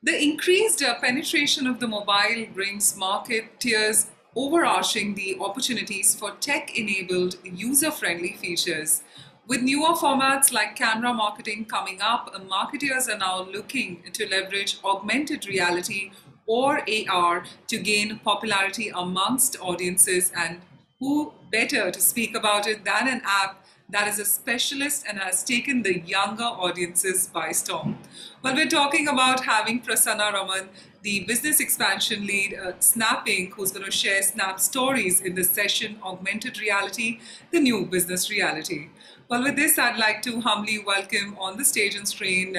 The increased penetration of the mobile brings marketeers overarching the opportunities for tech-enabled, user-friendly features. With newer formats like camera marketing coming up, marketers are now looking to leverage augmented reality or AR to gain popularity amongst audiences, and who better to speak about it than an app that is a specialist and has taken the younger audiences by storm. Well, we're talking about having Prasanna Raman, the business expansion lead at Snap Inc, who's going to share Snap stories in this session, Augmented Reality, the New Business Reality. Well, with this, I'd like to humbly welcome on the stage and screen,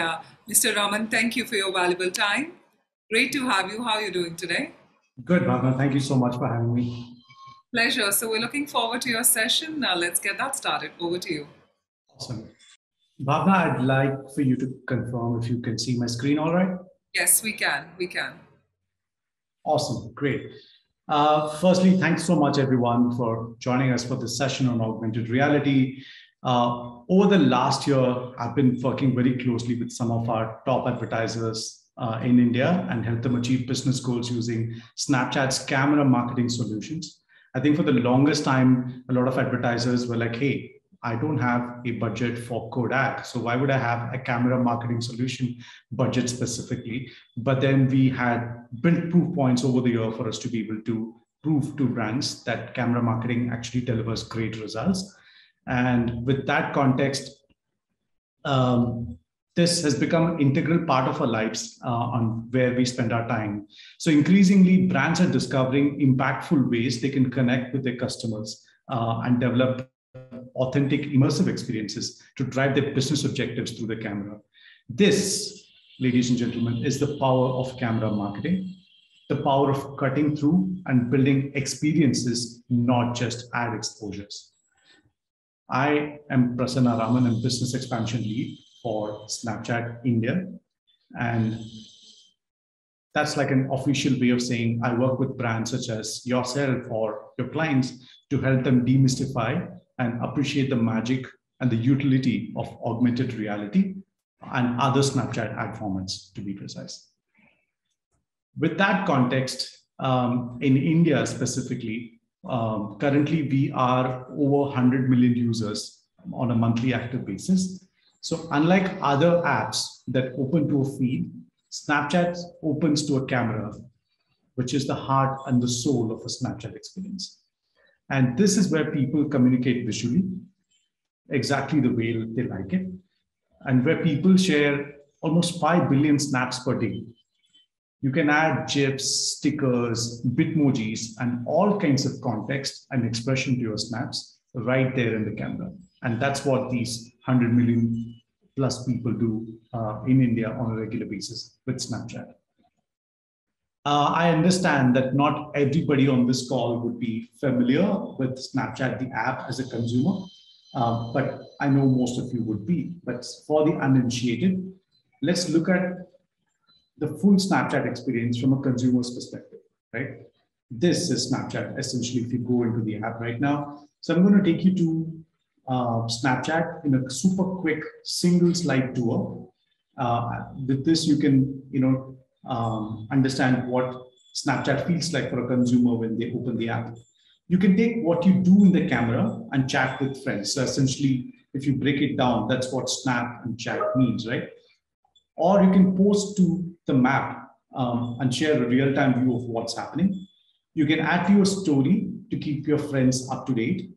Mr. Raman. Thank you for your valuable time. Great to have you. How are you doing today? Good, Bhavna. Thank you so much for having me. Pleasure. So we're looking forward to your session. Now let's get that started. Over to you. Awesome. Bhavna, I'd like for you to confirm if you can see my screen all right. Yes, we can. We can. Awesome. Great. Firstly, thanks so much, everyone, for joining us for this session on augmented reality. Over the last year, I've been working very closely with some of our top advertisers in India and help them achieve business goals using Snapchat's camera marketing solutions. I think for the longest time, a lot of advertisers were like, hey, I don't have a budget for Kodak, so why would I have a camera marketing solution budget specifically? But then we had built proof points over the year for us to be able to prove to brands that camera marketing actually delivers great results. And with that context, this has become an integral part of our lives on where we spend our time. So increasingly, brands are discovering impactful ways they can connect with their customers and develop authentic, immersive experiences to drive their business objectives through the camera. This, ladies and gentlemen, is the power of camera marketing, the power of cutting through and building experiences, not just ad exposures. I am Prasanna Raman, I'm Business Expansion Lead for Snapchat India. And that's like an official way of saying I work with brands such as yourself or your clients to help them demystify and appreciate the magic and the utility of augmented reality and other Snapchat ad formats, to be precise. With that context, in India specifically, currently we are over 100 million users on a monthly active basis. So unlike other apps that open to a feed, Snapchat opens to a camera, which is the heart and the soul of a Snapchat experience. And this is where people communicate visually, exactly the way they like it, and where people share almost 5 billion snaps per day. You can add GIFs, stickers, Bitmojis, and all kinds of context and expression to your snaps right there in the camera. And that's what these 100 million plus people do in India on a regular basis with Snapchat. I understand that not everybody on this call would be familiar with Snapchat, the app, as a consumer, but I know most of you would be. But for the uninitiated, let's look at the full Snapchat experience from a consumer's perspective, right? This is Snapchat, essentially, if you go into the app right now. So I'm going to take you to Snapchat in a super quick single slide tour. With this, you can, understand what Snapchat feels like for a consumer when they open the app. You can take what you do in the camera and chat with friends. So essentially, if you break it down, that's what snap and chat means, right? Or you can post to the map and share a real-time view of what's happening. You can add to your story to keep your friends up to date.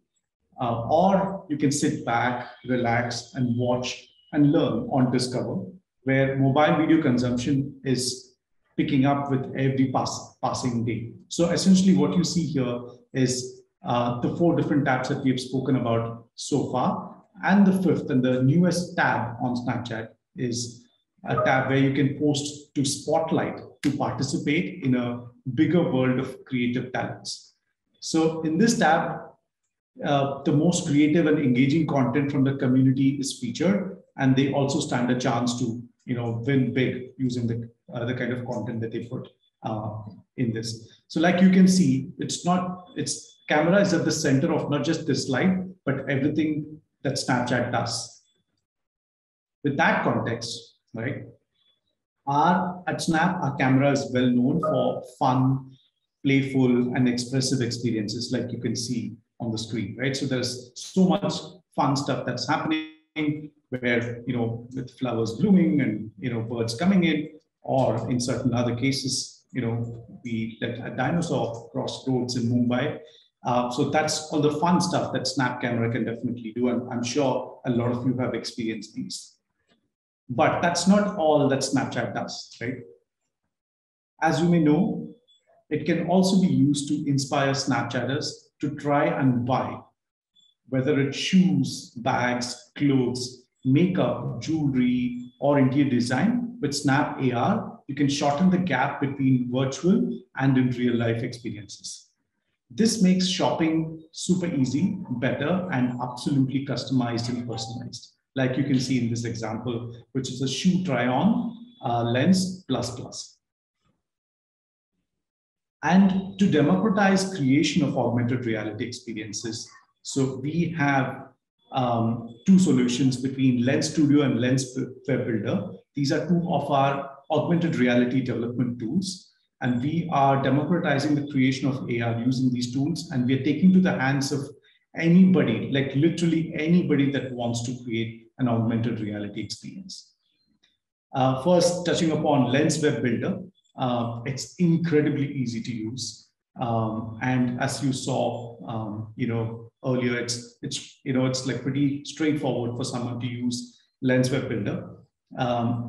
Or you can sit back, relax, and watch and learn on Discover, where mobile video consumption is picking up with every passing day. So essentially what you see here is the 4 different tabs that we have spoken about so far. And the 5th and the newest tab on Snapchat is a tab where you can post to Spotlight to participate in a bigger world of creative talents. So in this tab, the most creative and engaging content from the community is featured, and they also stand a chance to, win big using the kind of content that they put in this. So, like you can see, it's camera is at the center of not just this slide, but everything that Snapchat does. With that context, right? At Snap, our camera is well known for fun, playful, and expressive experiences, like you can see on the screen, right? So there's so much fun stuff that's happening, where, you know, with flowers blooming and, you know, birds coming in, or in certain other cases, you know, we let a dinosaur cross roads in Mumbai. So that's all the fun stuff that Snap camera can definitely do, and I'm sure a lot of you have experienced these. But that's not all that Snapchat does, right? As you may know, it can also be used to inspire Snapchatters to try and buy, whether it's shoes, bags, clothes, makeup, jewelry, or interior design. With Snap AR, you can shorten the gap between virtual and in real life experiences. This makes shopping super easy, better, and absolutely customized and personalized, like you can see in this example, which is a shoe try-on lens plus. And to democratize creation of augmented reality experiences, so we have two solutions between Lens Studio and Lens Web Builder. These are two of our augmented reality development tools, and we are democratizing the creation of AR using these tools, and we are taking to the hands of anybody, like literally anybody that wants to create an augmented reality experience. First, touching upon Lens Web Builder, it's incredibly easy to use. And as you saw, you know, earlier, it's like pretty straightforward for someone to use Lens Web Builder.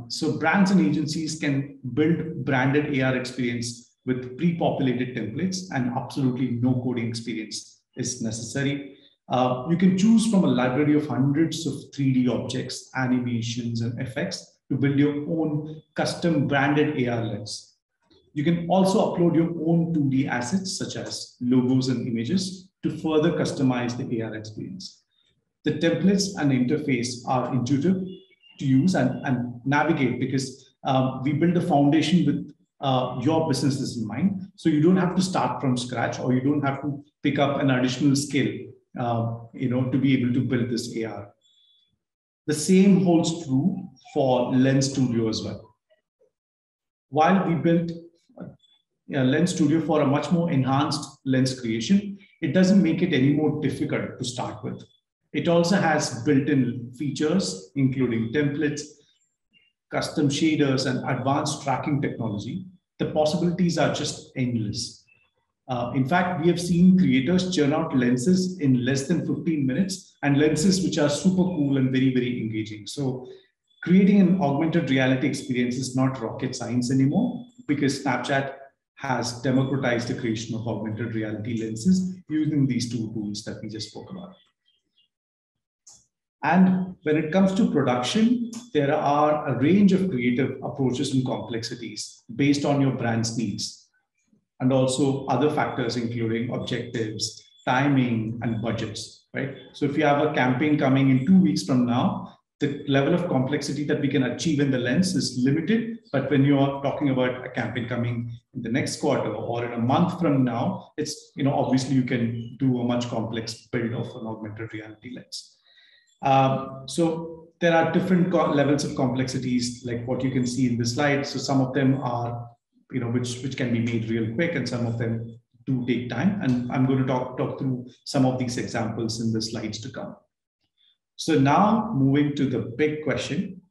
So brands and agencies can build branded AR experience with pre-populated templates, and absolutely no coding experience is necessary. You can choose from a library of hundreds of 3D objects, animations, and effects to build your own custom branded AR lens. You can also upload your own 2D assets, such as logos and images, to further customize the AR experience. The templates and interface are intuitive to use and navigate, because we build a foundation with your businesses in mind. So you don't have to start from scratch, or you don't have to pick up an additional skill, you know, to be able to build this AR. The same holds true for Lens Studio as well. While we built Lens Studio for a much more enhanced lens creation, it doesn't make it any more difficult to start with. It also has built-in features, including templates, custom shaders, and advanced tracking technology. The possibilities are just endless. In fact, we have seen creators churn out lenses in less than 15 minutes, and lenses which are super cool and very, very engaging. So creating an augmented reality experience is not rocket science anymore, because Snapchat has democratized the creation of augmented reality lenses using these two tools that we just spoke about. And when it comes to production, there are a range of creative approaches and complexities based on your brand's needs, and also other factors including objectives, timing, and budgets, right? So if you have a campaign coming in 2 weeks from now, the level of complexity that we can achieve in the lens is limited, but when you are talking about a campaign coming in the next quarter or in a month from now, it's, you know, obviously you can do a much complex build of an augmented reality lens. So there are different levels of complexities, like what you can see in the slide. So some of them are, you know, which can be made real quick, and some of them do take time. And I'm going to talk through some of these examples in the slides to come. So now moving to the big question,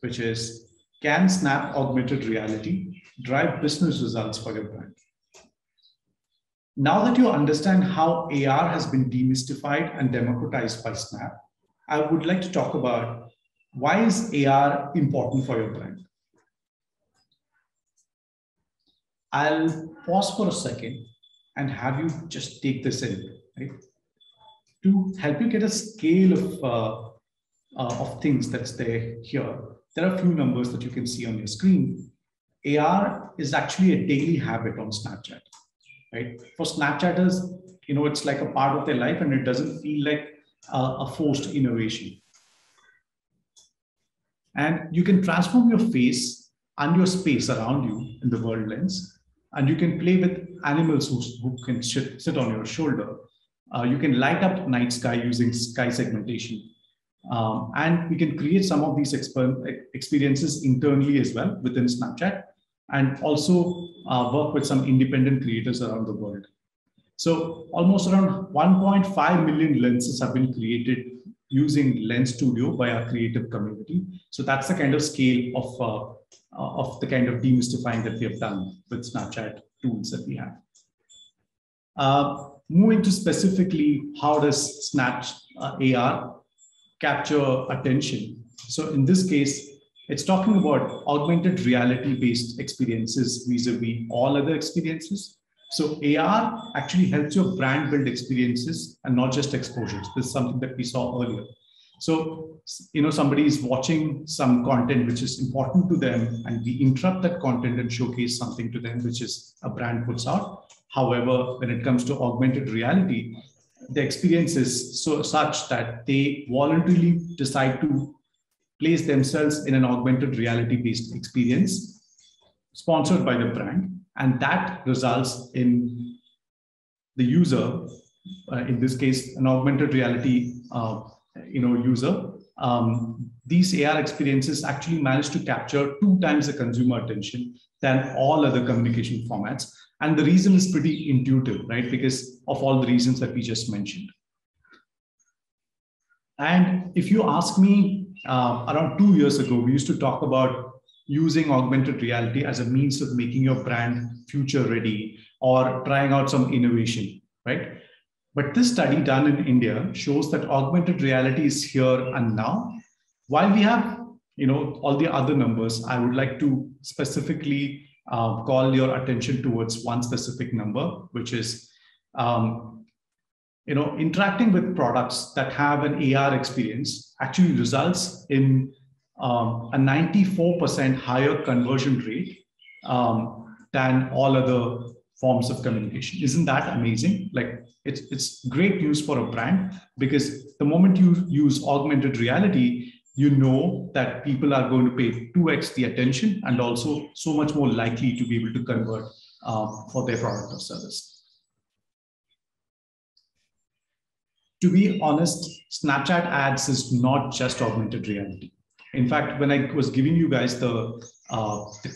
which is, can Snap augmented reality drive business results for your brand? Now that you understand how AR has been demystified and democratized by Snap, I would like to talk about why is AR important for your brand. I'll pause for a second and have you just take this in, right? To help you get a scale of things that's there here, there are a few numbers that you can see on your screen. AR is actually a daily habit on Snapchat, right? For Snapchatters, you know, it's like a part of their life, and it doesn't feel like a forced innovation. And you can transform your face and your space around you in the world lens, and you can play with animals who can sit on your shoulder. You can light up night sky using sky segmentation. And we can create some of these experiences internally as well within Snapchat, and also work with some independent creators around the world. So almost around 1.5 million lenses have been created using Lens Studio by our creative community. So that's the kind of scale of the kind of demystifying that we have done with Snapchat tools that we have. Moving to specifically, how does Snap AR capture attention? So in this case, it's talking about augmented reality-based experiences vis-a-vis all other experiences. So AR actually helps your brand build experiences and not just exposures. This is something that we saw earlier. So, you know, somebody is watching some content which is important to them, and we interrupt that content and showcase something to them, which is a brand puts out. However, when it comes to augmented reality, the experience is so such that they voluntarily decide to place themselves in an augmented reality-based experience sponsored by the brand. And that results in the user, in this case, an augmented reality user. These AR experiences actually manage to capture 2 times the consumer attention than all other communication formats. And the reason is pretty intuitive, right? Because of all the reasons that we just mentioned. And if you ask me, around 2 years ago, we used to talk about using augmented reality as a means of making your brand future ready or trying out some innovation, right? But this study done in India shows that augmented reality is here and now. While we have, you know, all the other numbers, I would like to specifically call your attention towards one specific number, which is, you know, interacting with products that have an AR experience actually results in a 94% higher conversion rate than all other forms of communication. Isn't that amazing? Like, it's great news for a brand, because the moment you use augmented reality, you know that people are going to pay 2x the attention and also so much more likely to be able to convert for their product or service. To be honest, Snapchat ads is not just augmented reality. In fact, when I was giving you guys the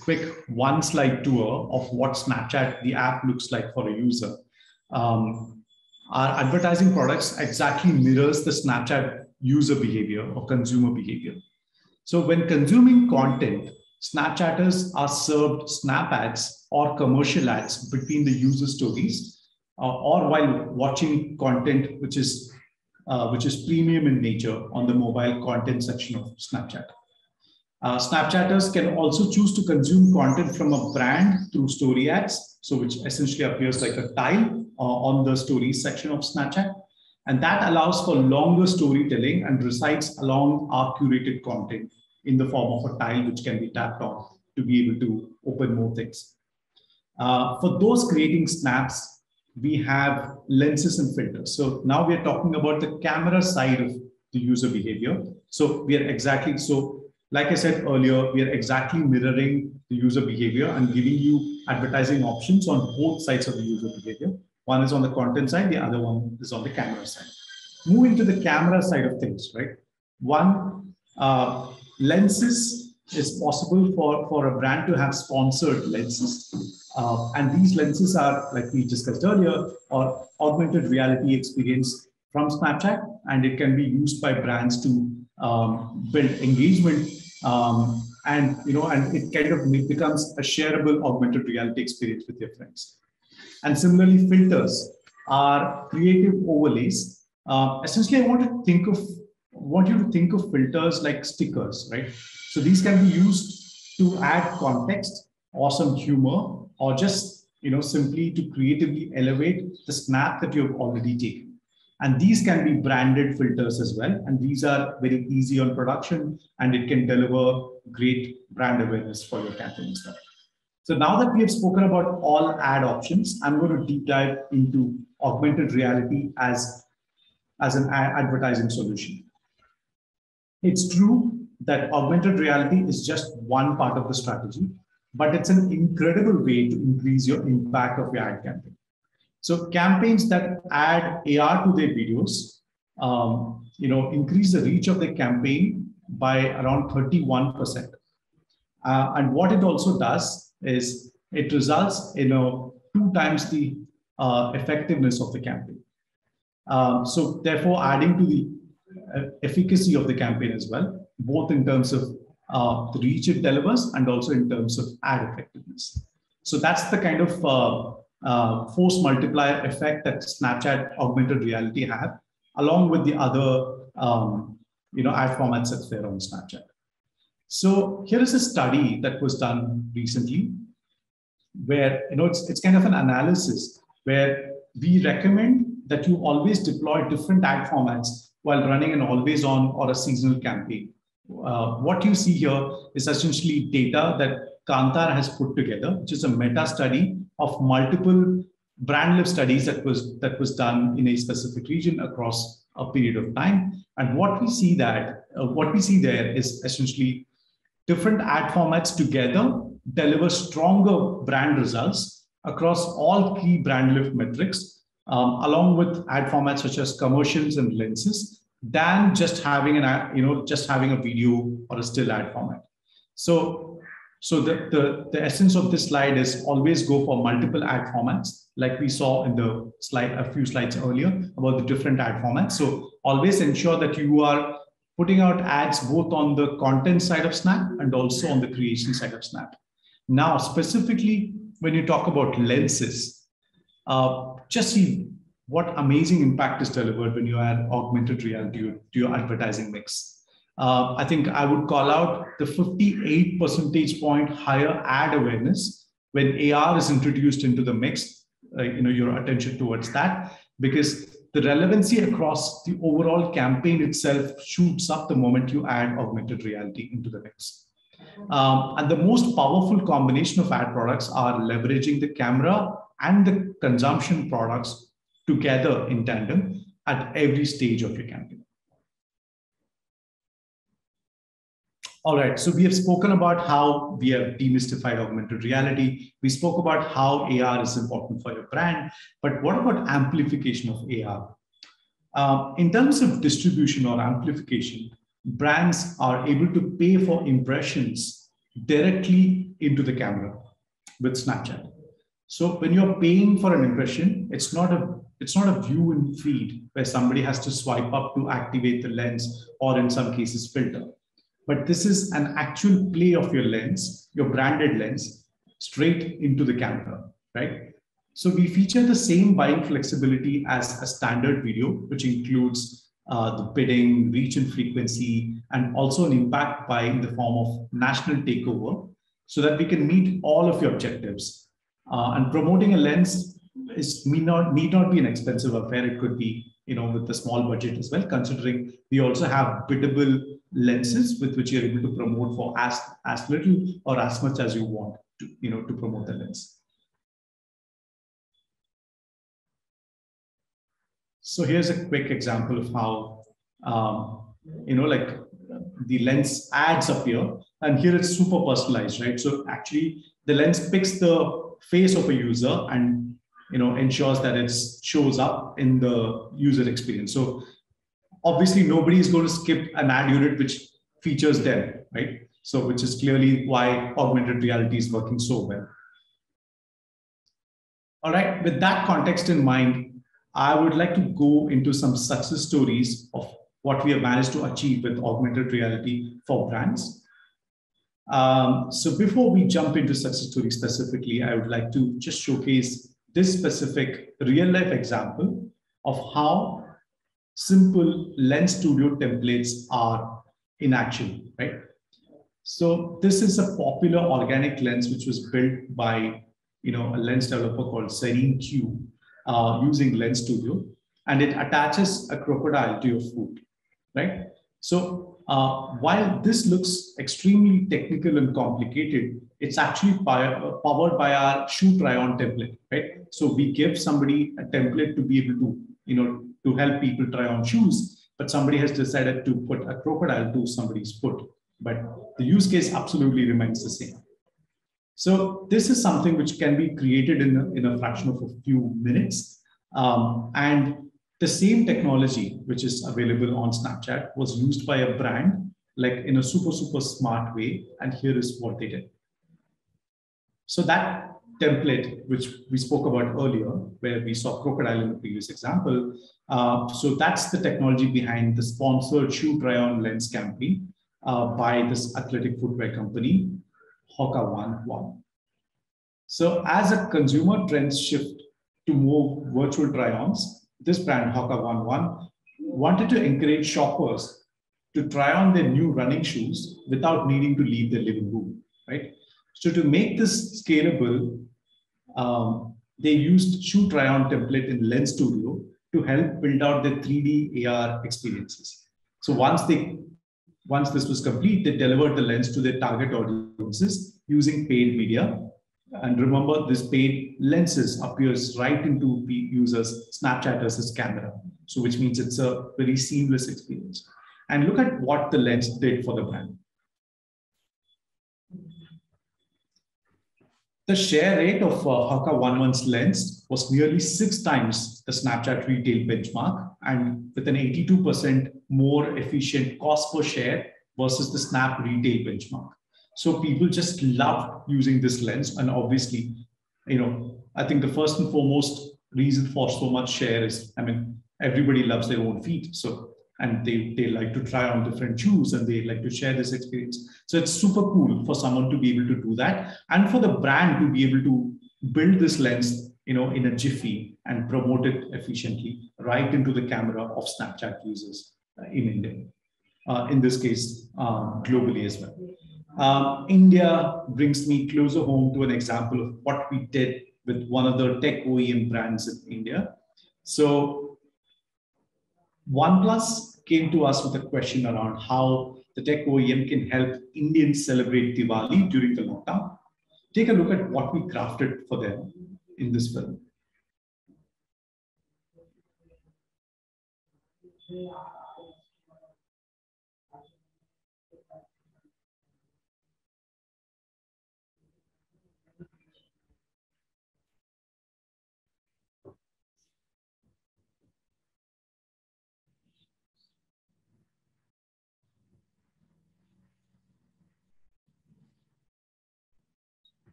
quick one-slide tour of what Snapchat, the app, looks like for a user, our advertising products exactly mirrors the Snapchat user behavior or consumer behavior. So when consuming content, Snapchatters are served Snap ads or commercial ads between the user stories, or while watching content which is premium in nature on the mobile content section of Snapchat. Snapchatters can also choose to consume content from a brand through story ads, so which essentially appears like a tile on the stories section of Snapchat. And that allows for longer storytelling and resides along our curated content in the form of a tile, which can be tapped on to be able to open more things. For those creating snaps, we have lenses and filters. So now we are talking about the camera side of the user behavior. So we are exactly, so like I said earlier, we are exactly mirroring the user behavior and giving you advertising options on both sides of the user behavior. One is on the content side, the other one is on the camera side. Moving to the camera side of things, right? One, lenses is possible for a brand to have sponsored lenses. And these lenses are, like we discussed earlier, or augmented reality experience from Snapchat, and it can be used by brands to build engagement, and you know, and it kind of becomes a shareable augmented reality experience with your friends. And similarly, filters are creative overlays. Essentially, I want you to think of filters like stickers, right? So these can be used to add context or some humor, or just, you know, simply to creatively elevate the snap that you've already taken. And these can be branded filters as well. And these are very easy on production, and it can deliver great brand awareness for your campaign as well. So now that we have spoken about all ad options, I'm going to deep dive into augmented reality as an advertising solution. It's true that augmented reality is just one part of the strategy, but it's an incredible way to increase your impact of your ad campaign. So campaigns that add AR to their videos increase the reach of the campaign by around 31%. And what it also does is it results in a 2 times the effectiveness of the campaign. So therefore adding to the efficacy of the campaign as well, both in terms of the reach it delivers and also in terms of ad effectiveness. So that's the kind of force multiplier effect that Snapchat augmented reality had, along with the other ad formats that's there on Snapchat. So here is a study that was done recently where it's kind of an analysis where we recommend that you always deploy different ad formats while running an always on or a seasonal campaign. What you see here is essentially data that Kantar has put together, which is a meta study of multiple brand lift studies that was done in a specific region across a period of time. And what we see there is essentially different ad formats together deliver stronger brand results across all key brand lift metrics, along with ad formats such as commercials and lenses, than just having an ad, just having a video or a still ad format. So the essence of this slide is always go for multiple ad formats, like we saw in the slide a few slides earlier about the different ad formats. So always ensure that you are putting out ads both on the content side of Snap and also on the creation side of Snap. Now, specifically, when you talk about lenses, just see what amazing impact is delivered when you add augmented reality to your advertising mix. I think I would call out the 58% point higher ad awareness when AR is introduced into the mix, your attention towards that, because the relevancy across the overall campaign itself shoots up the moment you add augmented reality into the mix. And the most powerful combination of ad products are leveraging the camera and the consumption products together in tandem at every stage of your campaign. All right, so we have spoken about how we have demystified augmented reality. We spoke about how AR is important for your brand, but what about amplification of AR? In terms of distribution or amplification, brands are able to pay for impressions directly into the camera with Snapchat. So when you're paying for an impression, it's not a view and feed where somebody has to swipe up to activate the lens or in some cases filter. But this is an actual play of your lens, your branded lens, straight into the camera, right? So we feature the same buying flexibility as a standard video, which includes the bidding, reach and frequency, and also an impact buying in the form of national takeover, so that we can meet all of your objectives. And promoting a lens need not be an expensive affair. It could be, with a small budget as well, considering we also have biddable lenses with which you're able to promote for as little or as much as you want to, to promote the lens. So here's a quick example of how, like the lens ads appear, and here it's super personalized, right? So actually the lens picks the face of a user and, ensures that it shows up in the user experience. So obviously, nobody is going to skip an ad unit which features them, right? So, which is clearly why augmented reality is working so well. All right, with that context in mind, I would like to go into some success stories of what we have managed to achieve with augmented reality for brands. So before we jump into success stories specifically, I would like to just showcase this specific real-life example of how simple Lens Studio templates are in action, right? So this is a popular organic lens which was built by, a lens developer called Serene Q using Lens Studio, and it attaches a crocodile to your foot, right? So while this looks extremely technical and complicated, it's actually powered by our shoot try-on template, right? So we give somebody a template to be able to, to help people try on shoes, but somebody has decided to put a crocodile to somebody's foot. But the use case absolutely remains the same. So this is something which can be created in a fraction of a few minutes. And The same technology which is available on Snapchat was used by a brand like in a super smart way, and here is what they did. So that template which we spoke about earlier, where we saw crocodile in the previous example, so that's the technology behind the sponsored shoe try-on lens campaign by this athletic footwear company, Hoka One One. So as a consumer trends shift to more virtual try-ons, this brand Hoka One One wanted to encourage shoppers to try on their new running shoes without needing to leave their living room, right? So to make this scalable, they used shoe try-on template in Lens Studio to help build out their 3D AR experiences. So once this was complete, they delivered the lens to their target audiences using paid media. And remember, this paid lenses appears right into the user's Snapchat as his camera. So which means it's a very seamless experience. And look at what the lens did for the brand. The share rate of Hoka One One's lens was nearly 6 times the Snapchat retail benchmark, and with an 82% more efficient cost per share versus the Snap retail benchmark. So people just loved using this lens, and obviously, you know, I think the first and foremost reason for so much share is, I mean, everybody loves their own feet, so and they like to try on different shoes and they like to share this experience. So it's super cool for someone to be able to do that, and for the brand to be able to build this lens, you know, in a jiffy and promote it efficiently right into the camera of Snapchat users in India, in this case, globally as well. India brings me closer home to an example of what we did with one of the tech OEM brands in India. So OnePlus came to us with a question around how the tech OEM can help Indians celebrate Diwali during the lockdown. Take a look at what we crafted for them in this film.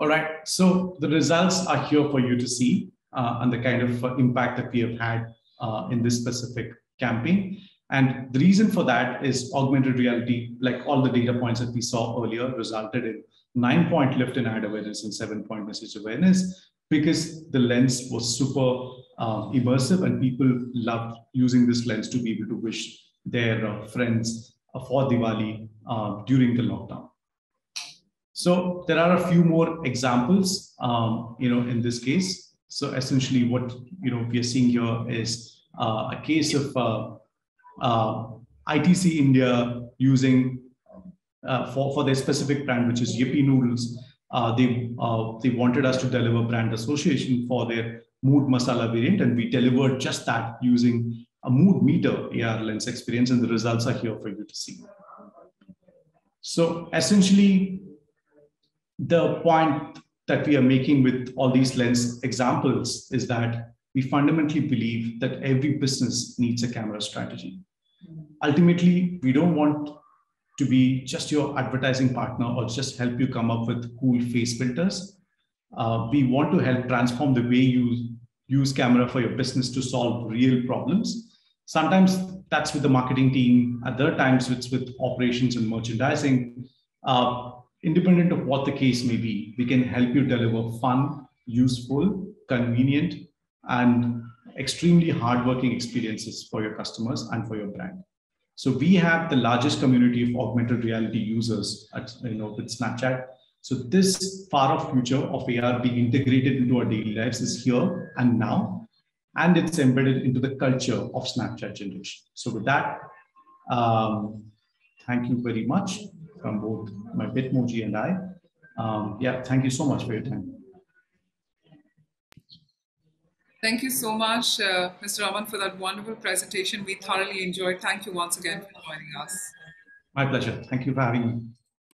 All right, so the results are here for you to see and the kind of impact that we have had in this specific campaign. And the reason for that is augmented reality, like all the data points that we saw earlier, resulted in 9-point lift in ad awareness and 7-point message awareness, because the lens was super immersive and people loved using this lens to be able to wish their friends for Diwali during the lockdown. So there are a few more examples, you know, in this case. So essentially what, you know, we are seeing here is a case of ITC India using for their specific brand, which is Yippee Noodles. They wanted us to deliver brand association for their mood masala variant, and we delivered just that using a mood meter AR lens experience, and the results are here for you to see. So essentially, the point that we are making with all these lens examples is that we fundamentally believe that every business needs a camera strategy. Ultimately, we don't want to be just your advertising partner or just help you come up with cool face filters. We want to help transform the way you use camera for your business to solve real problems. Sometimes that's with the marketing team, other times it's with operations and merchandising. Independent of what the case may be, we can help you deliver fun, useful, convenient, and extremely hardworking experiences for your customers and for your brand. So we have the largest community of augmented reality users at, you know, with Snapchat. So this far-off future of AR being integrated into our daily lives is here and now, and it's embedded into the culture of Snapchat generation. So with that, thank you very much from both my Bitmoji and I. Yeah, thank you so much for your time. Thank you so much, Mr. Raman, for that wonderful presentation. We thoroughly enjoyed. Thank you once again for joining us. My pleasure. Thank you for having me.